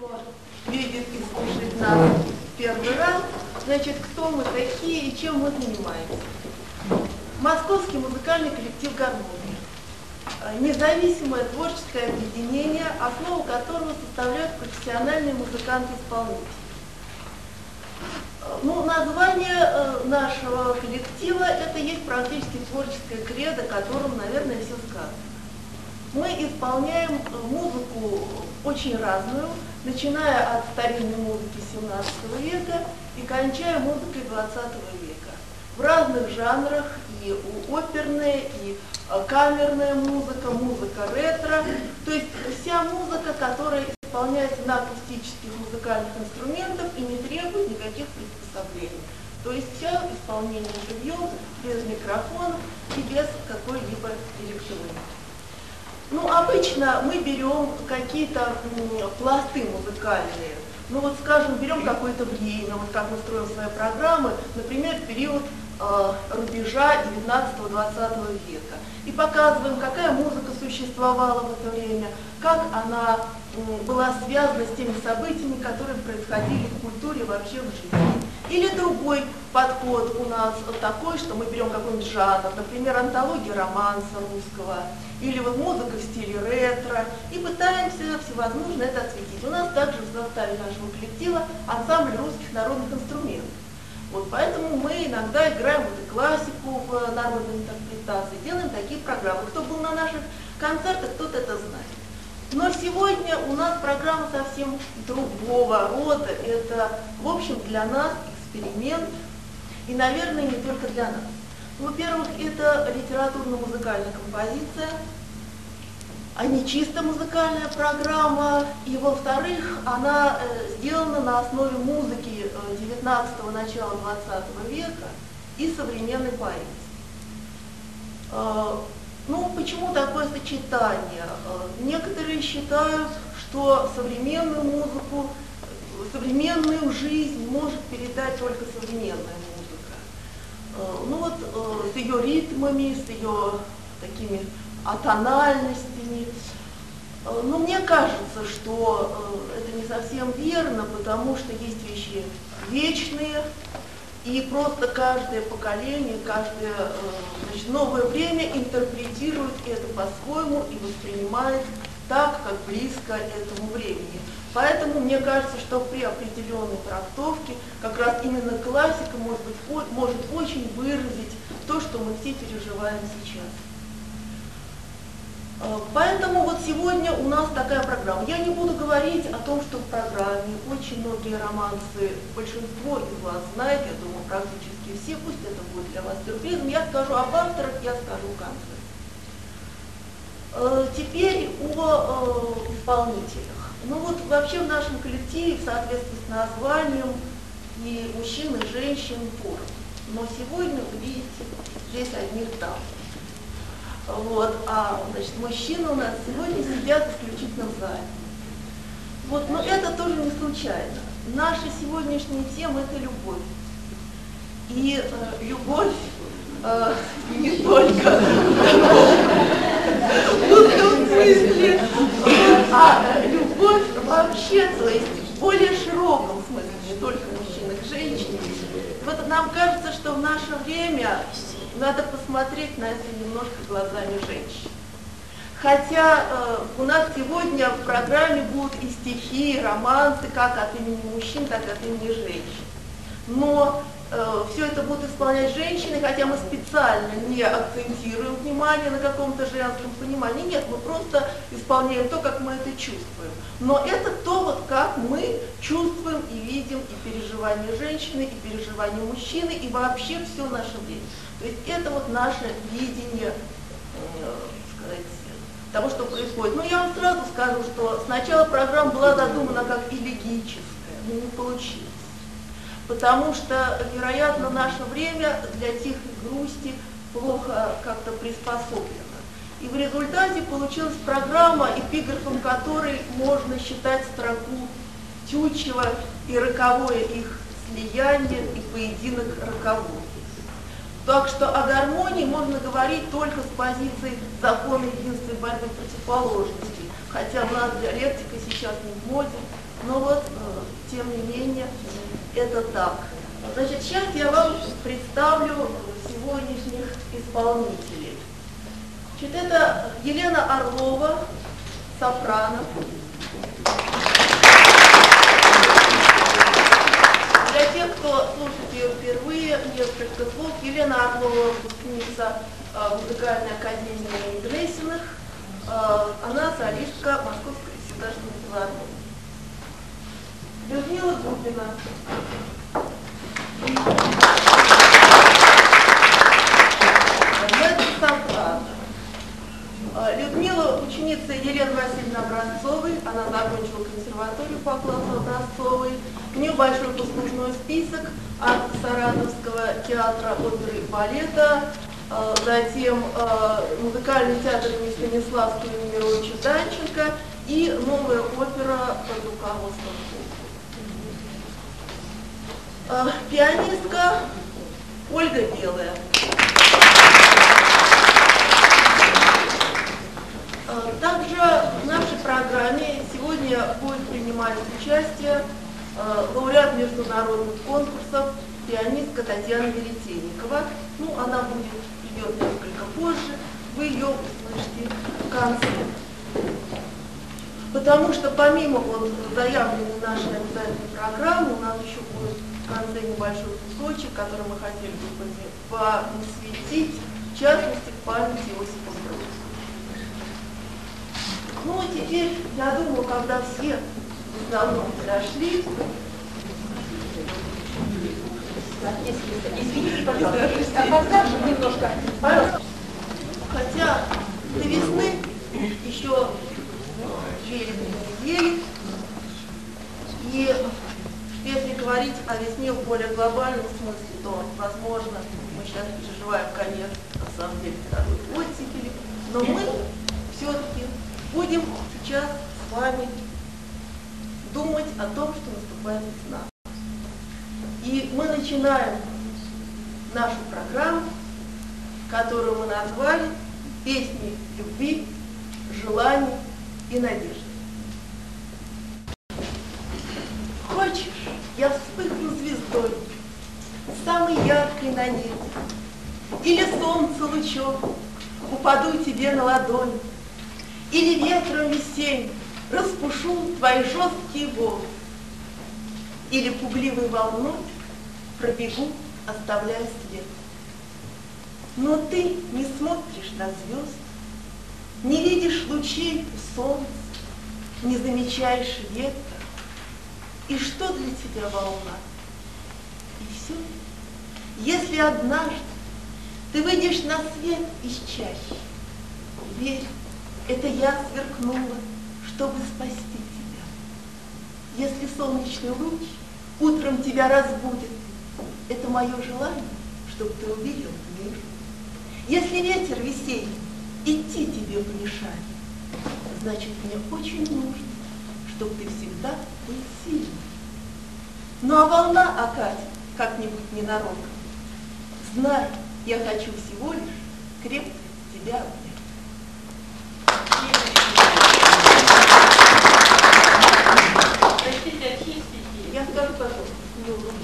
кто видит и слышит нас первый раз, значит, кто мы такие и чем мы занимаемся. Московский музыкальный коллектив «Гармония» – независимое творческое объединение, основу которого составляют профессиональные музыканты-исполнители. Ну, название нашего коллектива – это есть практически творческое кредо, которым, наверное, все сказано. Мы исполняем музыку очень разную, начиная от старинной музыки 17 века и кончая музыкой 20 века. В разных жанрах и оперная, и камерная музыка, музыка ретро. То есть вся музыка, которая исполняется на акустических музыкальных инструментах и не требует никаких приспособлений. То есть все исполнение живьем, без микрофонов и без какой-либо электроники. Ну, обычно мы берем какие-то пласты музыкальные. Ну, вот, скажем, берем какое-то время, вот как мы строим свои программы, например, период рубежа 19-20 века. И показываем, какая музыка существовала в это время, как она была связана с теми событиями, которые происходили в культуре, вообще в жизни. Или другой подход у нас такой, что мы берем какой-нибудь жанр, например, антологию романса русского, или вот музыка в стиле ретро, и пытаемся всевозможно это осветить. У нас также в составе нашего коллектива ансамбль русских народных инструментов. Вот поэтому мы иногда играем вот и классику в народной интерпретации, делаем такие программы. Кто был на наших концертах, тот это знает. Но сегодня у нас программа совсем другого рода. Это, в общем, для нас эксперимент, и, наверное, не только для нас. Во-первых, это литературно-музыкальная композиция, а не чисто музыкальная программа. И, во-вторых, она сделана на основе музыки 19-го, начала 20 века и современной поэзии. Ну, почему такое сочетание? Некоторые считают, что современную музыку, современную жизнь может передать только современная музыка. Ну вот, с ее ритмами, с ее такими атональностями. Но мне кажется, что это не совсем верно, потому что есть вещи вечные, и просто каждое поколение, каждое новое время интерпретирует это по-своему и воспринимает так, как близко этому времени. Поэтому мне кажется, что при определенной трактовке как раз именно классика может очень выразить то, что мы все переживаем сейчас. Поэтому вот сегодня у нас такая программа. Я не буду говорить о том, что в программе очень многие романсы, большинство из вас знает, я думаю, практически все, пусть это будет для вас сюрпризом. Я скажу об авторах, я скажу о концерте. Теперь о исполнителях. Ну вот вообще в нашем коллективе, в соответствии с названием, и мужчин, и женщин поровну. Но сегодня вы видите здесь одних дам. Вот, а значит, мужчины у нас сегодня сидят исключительно в зале. Вот, но это тоже не случайно. Наша сегодняшняя тема – это любовь. И любовь не только в узком смысле, а любовь вообще, то есть в более широком смысле, не только мужчин и женщин. Вот нам кажется, что в наше время надо посмотреть на это немножко глазами женщин. Хотя у нас сегодня в программе будут и стихи, и романсы, как от имени мужчин, так и от имени женщин. Но все это будут исполнять женщины, хотя мы специально не акцентируем внимание на каком-то женском понимании. Нет, мы просто исполняем то, как мы это чувствуем. Но это то, вот как мы чувствуем и видим и переживания женщины, и переживания мужчины, и вообще все наше время. То есть это вот наше видение, так сказать, того, что происходит. Но я вам сразу скажу, что сначала программа была задумана как элегическая, но не получилось. Потому что, вероятно, наше время для тихой грусти плохо как-то приспособлено. И в результате получилась программа, эпиграфом которой можно считать строку Тютчева и роковое их слияние и поединок роковой. Так что о гармонии можно говорить только с позиции закона единства и борьбы противоположностей, хотя у нас диалектика сейчас не в моде, Но вот, тем не менее, это так. Значит, сейчас я вам представлю сегодняшних исполнителей. Значит, это Елена Орлова, сопрано. Для тех, кто слушает ее впервые, несколько слов. Елена Орлова, выпускница музыкальной академии Грессиных. Она солистка Московской государственной филармонии. Людмила Губина. Это сопрано. Людмила ученица Елены Васильевны Образцовой. Она закончила консерваторию по классу Образцовой. У нее большой послужной список от Саратовского театра оперы и балета, затем музыкальный театр имени Станиславского и Немировича Данченко и новая опера под руководством. Пианистка Ольга Белая. Также в нашей программе сегодня будет принимать участие лауреат международных конкурсов пианистка Татьяна Веретенникова. Ну, она придет несколько позже, вы ее услышите в конце. Потому что помимо вот заявленной нашей обязательной программы, у нас еще будет в конце небольшой кусочек, который мы хотели бы посвятить, в частности, памяти Иосифа Бродского. Ну, а теперь, я думаю, когда все в основном подошли, извините, пожалуйста, опоздавшим немножко. Хотя до весны еще 2 недели, и если говорить о весне в более глобальном смысле, то, возможно, мы сейчас переживаем конец, на самом деле, второй оттепели, но мы все-таки будем сейчас с вами думать о том, что наступает весна. И мы начинаем нашу программу, которую мы назвали «Песни любви, желаний и надежды». Хочешь, я вспыхну звездой, самой яркой на небе, или солнце лучом упаду тебе на ладонь, или ветром весенним распушу твои жесткие волны, или пугливой волной пробегу, оставляя след. Но ты не смотришь на звезд, не видишь лучей у солнца, не замечаешь ветра. И что для тебя волна? И все. Если однажды ты выйдешь на свет из чащи, верь, это я сверкнула, чтобы спасти тебя. Если солнечный луч утром тебя разбудит, это мое желание, чтобы ты увидел мир. Если ветер весенний идти тебе помешает, значит, мне очень нужно, чтобы ты всегда был сильным. Ну а волна окатит как-нибудь ненароком. Знай, я хочу всего лишь крепко тебя обнять. Я скажу, пожалуйста, не улыбаюсь.